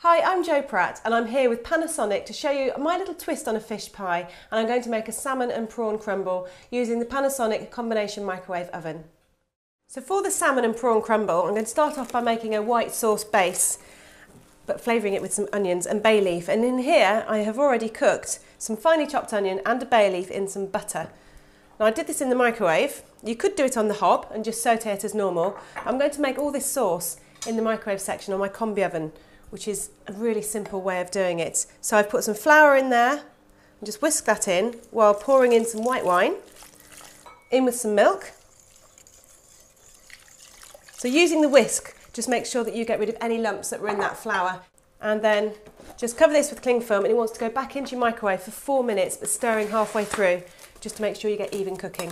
Hi, I'm Jo Pratt and I'm here with Panasonic to show you my little twist on a fish pie, and I'm going to make a salmon and prawn crumble using the Panasonic combination microwave oven. So for the salmon and prawn crumble, I'm going to start off by making a white sauce base but flavouring it with some onions and bay leaf, and in here I have already cooked some finely chopped onion and a bay leaf in some butter. Now I did this in the microwave. You could do it on the hob and just sauté it as normal. I'm going to make all this sauce in the microwave section on my combi oven, which is a really simple way of doing it. So I've put some flour in there and just whisk that in while pouring in some white wine, in with some milk. So using the whisk, just make sure that you get rid of any lumps that were in that flour. And then just cover this with cling film, and it wants to go back into your microwave for 4 minutes, but stirring halfway through just to make sure you get even cooking.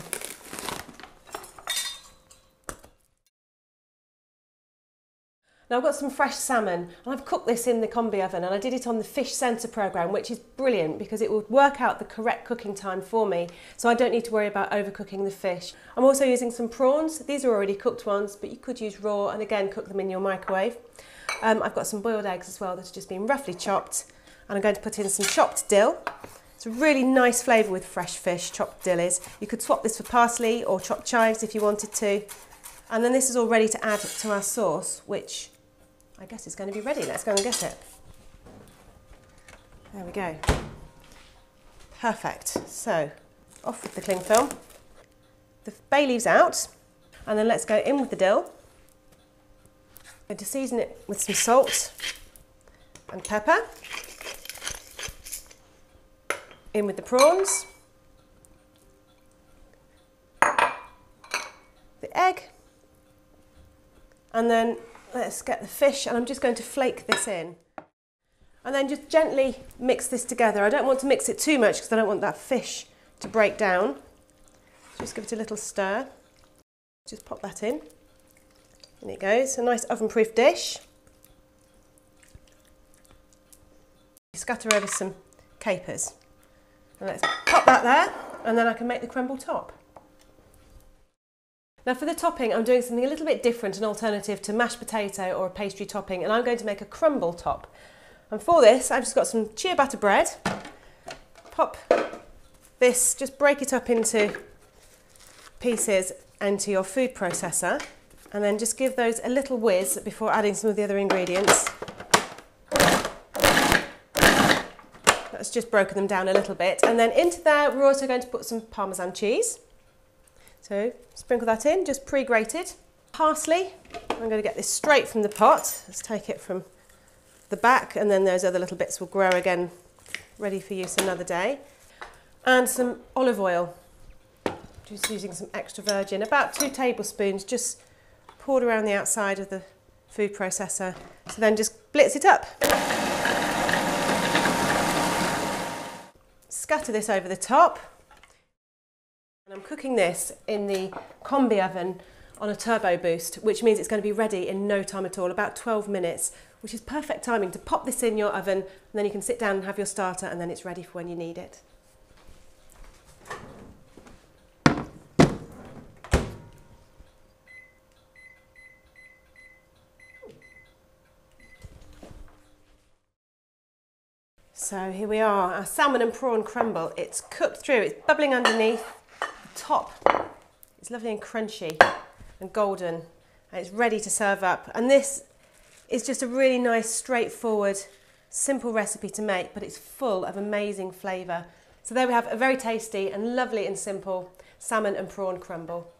Now I've got some fresh salmon and I've cooked this in the combi oven, and I did it on the Fish Centre programme, which is brilliant because it will work out the correct cooking time for me, so I don't need to worry about overcooking the fish. I'm also using some prawns. These are already cooked ones, but you could use raw and again cook them in your microwave. I've got some boiled eggs as well that have just been roughly chopped, and I'm going to put in some chopped dill. It's a really nice flavour with fresh fish, chopped dill is. You could swap this for parsley or chopped chives if you wanted to. And then this is all ready to add to our sauce, which I guess it's going to be ready. Let's go and get it. There we go. Perfect. So off with the cling film. The bay leaves out, and then let's go in with the dill. I'm going to season it with some salt and pepper. In with the prawns, the egg, and then let's get the fish, and I'm just going to flake this in. And then just gently mix this together. I don't want to mix it too much because I don't want that fish to break down. Just give it a little stir. Just pop that in. In it goes. A nice oven-proof dish. Scatter over some capers. And let's pop that there, and then I can make the crumble top. Now for the topping, I'm doing something a little bit different, an alternative to mashed potato or a pastry topping, and I'm going to make a crumble top. And for this, I've just got some ciabatta bread. Pop this, just break it up into pieces into your food processor, and then just give those a little whiz before adding some of the other ingredients. That's just broken them down a little bit. And then into there, we're also going to put some Parmesan cheese. So sprinkle that in, just pre-grated. Parsley, I'm going to get this straight from the pot. Let's take it from the back, and then those other little bits will grow again, ready for use another day. And some olive oil, just using some extra virgin, about 2 tablespoons, just poured around the outside of the food processor. So then just blitz it up. Scatter this over the top. I'm cooking this in the combi oven on a turbo boost, which means it's going to be ready in no time at all, about 12 minutes, which is perfect timing to pop this in your oven, and then you can sit down and have your starter, and then it's ready for when you need it. So here we are, our salmon and prawn crumble. It's cooked through, it's bubbling underneath. Top, it's lovely and crunchy and golden, and it's ready to serve up. And this is just a really nice, straightforward, simple recipe to make, but it's full of amazing flavour. So there we have a very tasty and lovely and simple salmon and prawn crumble.